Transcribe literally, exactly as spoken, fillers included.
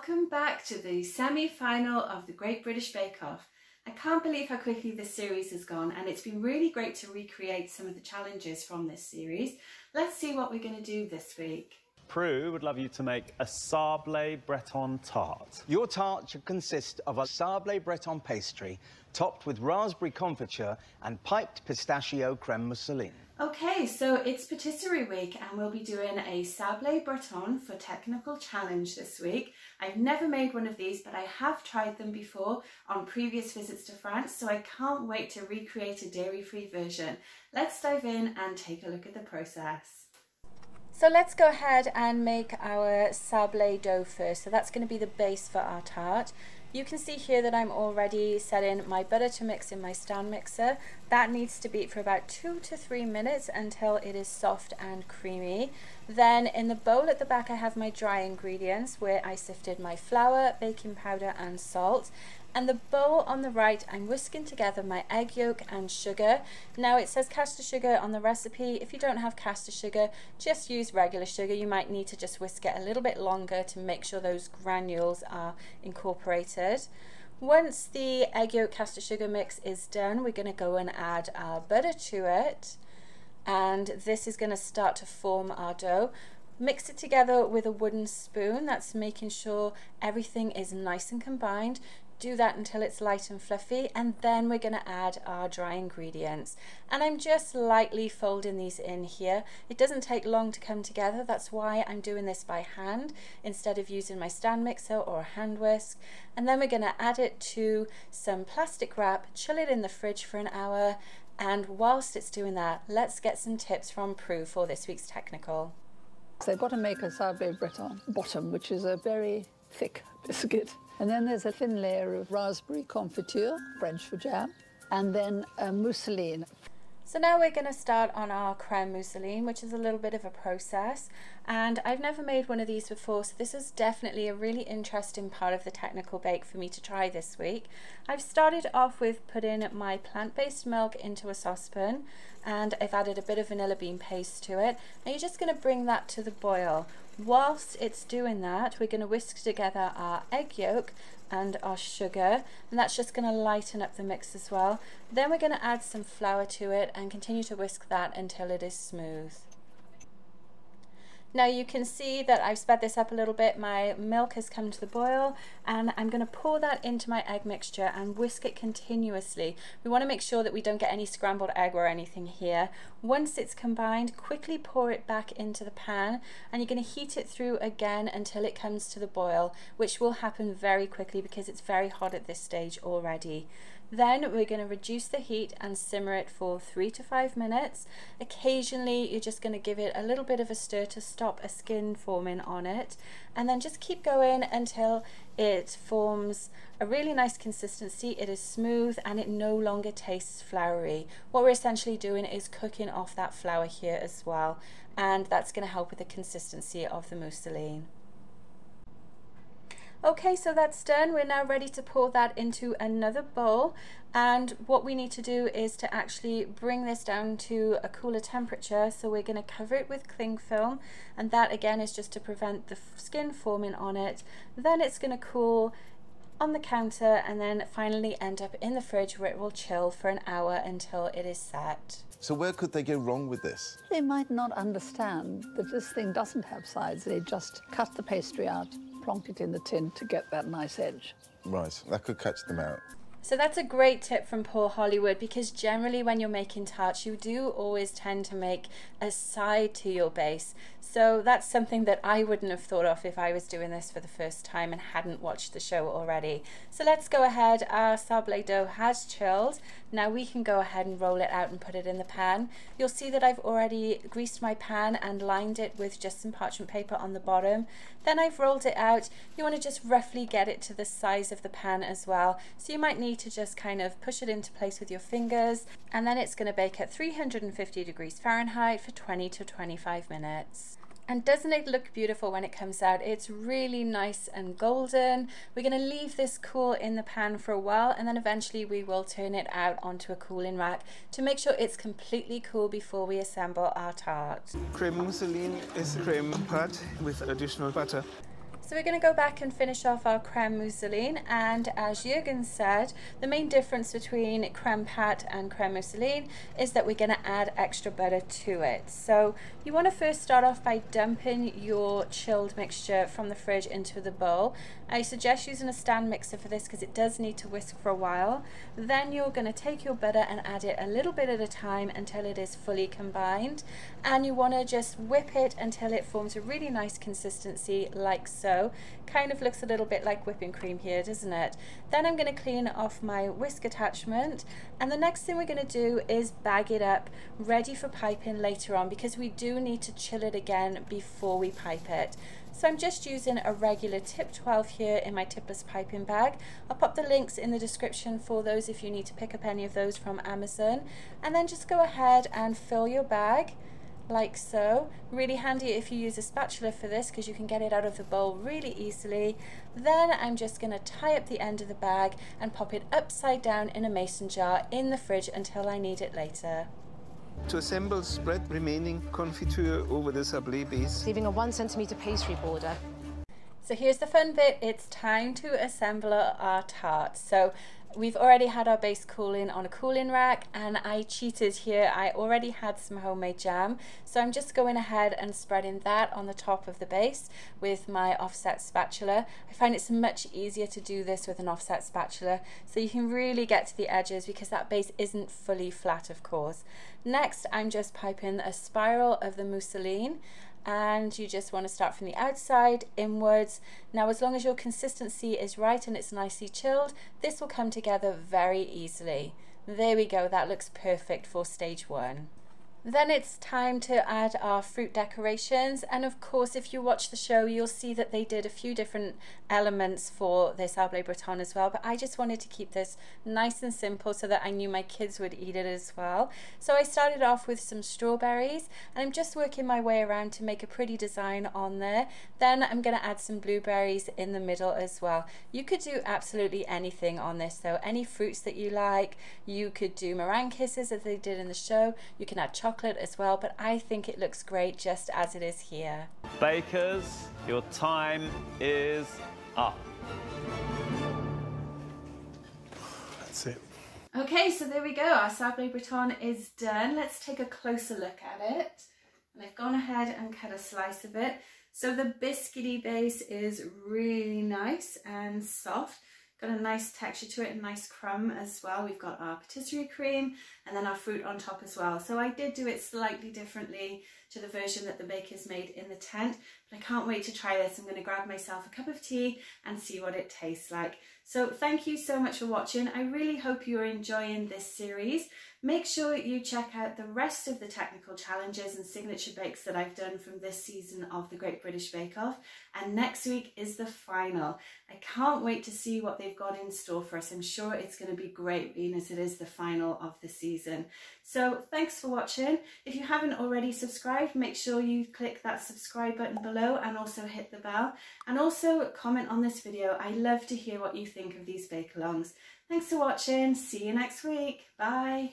welcome back to the semi-final of The Great British Bake Off. I can't believe how quickly this series has gone, and it's been really great to recreate some of the challenges from this series. Let's see what we're going to do this week. Prue would love you to make a Sablé Breton tart. Your tart should consist of a Sablé Breton pastry topped with raspberry confiture and piped pistachio creme mousseline. Okay, so it's patisserie week and we'll be doing a Sablé Breton for technical challenge this week. I've never made one of these, but I have tried them before on previous visits to France, so I can't wait to recreate a dairy-free version. Let's dive in and take a look at the process. So let's go ahead and make our sablé dough first. So that's going to be the base for our tart. You can see here that I'm already setting my butter to mix in my stand mixer. That needs to beat for about two to three minutes until it is soft and creamy. Then in the bowl at the back I have my dry ingredients where I sifted my flour, baking powder and salt. And the bowl on the right, I'm whisking together my egg yolk and sugar. Now it says caster sugar on the recipe. If you don't have caster sugar, just use regular sugar. You might need to just whisk it a little bit longer to make sure those granules are incorporated. Once the egg yolk caster sugar mix is done, we're going to go and add our butter to it. And this is going to start to form our dough. Mix it together with a wooden spoon. That's making sure everything is nice and combined. Do that until it's light and fluffy, and then we're going to add our dry ingredients. And I'm just lightly folding these in here. It doesn't take long to come together. That's why I'm doing this by hand instead of using my stand mixer or a hand whisk. And then we're going to add it to some plastic wrap, chill it in the fridge for an hour, and whilst it's doing that, let's get some tips from Prue for this week's technical. So I've got to make a Sablé Breton bottom, which is a very thick biscuit. And then there's a thin layer of raspberry confiture, French for jam, and then a mousseline. So now we're going to start on our creme mousseline, which is a little bit of a process. And I've never made one of these before, so this is definitely a really interesting part of the technical bake for me to try this week. I've started off with putting my plant-based milk into a saucepan, and I've added a bit of vanilla bean paste to it. Now you're just going to bring that to the boil. Whilst it's doing that, we're going to whisk together our egg yolk and our sugar, and that's just going to lighten up the mix as well. Then we're going to add some flour to it and continue to whisk that until it is smooth. Now you can see that I've sped this up a little bit. My milk has come to the boil, and I'm going to pour that into my egg mixture and whisk it continuously. We want to make sure that we don't get any scrambled egg or anything here. Once it's combined, quickly pour it back into the pan, and you're going to heat it through again until it comes to the boil, which will happen very quickly because it's very hot at this stage already. Then we're going to reduce the heat and simmer it for three to five minutes. Occasionally you're just going to give it a little bit of a stir to stop a skin forming on it, and then just keep going until it forms a really nice consistency. It is smooth and it no longer tastes floury. What we're essentially doing is cooking off that flour here as well, and that's going to help with the consistency of the mousseline. Okay, so that's done. We're now ready to pour that into another bowl, and what we need to do is to actually bring this down to a cooler temperature. So we're going to cover it with cling film, and that again is just to prevent the skin forming on it. Then it's going to cool on the counter and then finally end up in the fridge where it will chill for an hour until it is set. So where could they go wrong with this? They might not understand that this thing doesn't have sides. They just cut the pastry out, plonk it in the tin to get that nice edge. Right, that could catch them out. So that's a great tip from Paul Hollywood, because generally when you're making tarts you do always tend to make a side to your base. So that's something that I wouldn't have thought of if I was doing this for the first time and hadn't watched the show already. So let's go ahead. Our sablé dough has chilled. Now we can go ahead and roll it out and put it in the pan. You'll see that I've already greased my pan and lined it with just some parchment paper on the bottom. Then I've rolled it out. You want to just roughly get it to the size of the pan as well. So you might need to just kind of push it into place with your fingers, and then it's going to bake at three hundred fifty degrees Fahrenheit for twenty to twenty-five minutes. And doesn't it look beautiful when it comes out? It's really nice and golden. We're going to leave this cool in the pan for a while, and then eventually we will turn it out onto a cooling rack to make sure it's completely cool before we assemble our tart. Creme mousseline is creme pâte with additional butter. So we're going to go back and finish off our creme mousseline, and as Jürgen said, the main difference between creme pat and creme mousseline is that we're going to add extra butter to it. So you want to first start off by dumping your chilled mixture from the fridge into the bowl. I suggest using a stand mixer for this because it does need to whisk for a while. Then you're going to take your butter and add it a little bit at a time until it is fully combined, and you want to just whip it until it forms a really nice consistency, like so. Kind of looks a little bit like whipping cream here, doesn't it? Then I'm going to clean off my whisk attachment, and the next thing we're going to do is bag it up ready for piping later on, because we do need to chill it again before we pipe it. So I'm just using a regular tip twelve here in my tipless piping bag. I'll pop the links in the description for those if you need to pick up any of those from Amazon. And then just go ahead and fill your bag like so. Really handy if you use a spatula for this because you can get it out of the bowl really easily. Then I'm just going to tie up the end of the bag and pop it upside down in a mason jar in the fridge until I need it later. To assemble, spread remaining confiture over the sablé base, leaving a one centimeter pastry border. So here's the fun bit, it's time to assemble our tart. So we've already had our base cooling on a cooling rack, and I cheated here. I already had some homemade jam, so I'm just going ahead and spreading that on the top of the base with my offset spatula. I find it's much easier to do this with an offset spatula, so you can really get to the edges because that base isn't fully flat, of course. Next, I'm just piping a spiral of the mousseline, and you just want to start from the outside inwards. Now, as long as your consistency is right and it's nicely chilled, this will come together very easily. There we go, that looks perfect for stage one. Then it's time to add our fruit decorations, and of course if you watch the show you'll see that they did a few different elements for this Sablé Breton as well, but I just wanted to keep this nice and simple so that I knew my kids would eat it as well. So I started off with some strawberries, and I'm just working my way around to make a pretty design on there. Then I'm going to add some blueberries in the middle as well. You could do absolutely anything on this though, any fruits that you like. You could do meringue kisses as they did in the show, you can add chocolate as well, but I think it looks great just as it is here. Bakers, your time is up. That's it. Okay, so there we go. Our Sablé Breton is done. Let's take a closer look at it. And I've gone ahead and cut a slice of it. So the biscuity base is really nice and soft. Got a nice texture to it, a nice crumb as well. We've got our patisserie cream and then our fruit on top as well. So I did do it slightly differently to the version that the bakers made in the tent, but I can't wait to try this. I'm going to grab myself a cup of tea and see what it tastes like. So thank you so much for watching. I really hope you're enjoying this series. Make sure you check out the rest of the technical challenges and signature bakes that I've done from this season of The Great British Bake Off. And next week is the final. I can't wait to see what they've got in store for us. I'm sure it's going to be great, being as it is the final of the season. So thanks for watching. If you haven't already subscribed, make sure you click that subscribe button below and also hit the bell. And also comment on this video. I love to hear what you think of these bake-alongs. Thanks for watching. See you next week. Bye.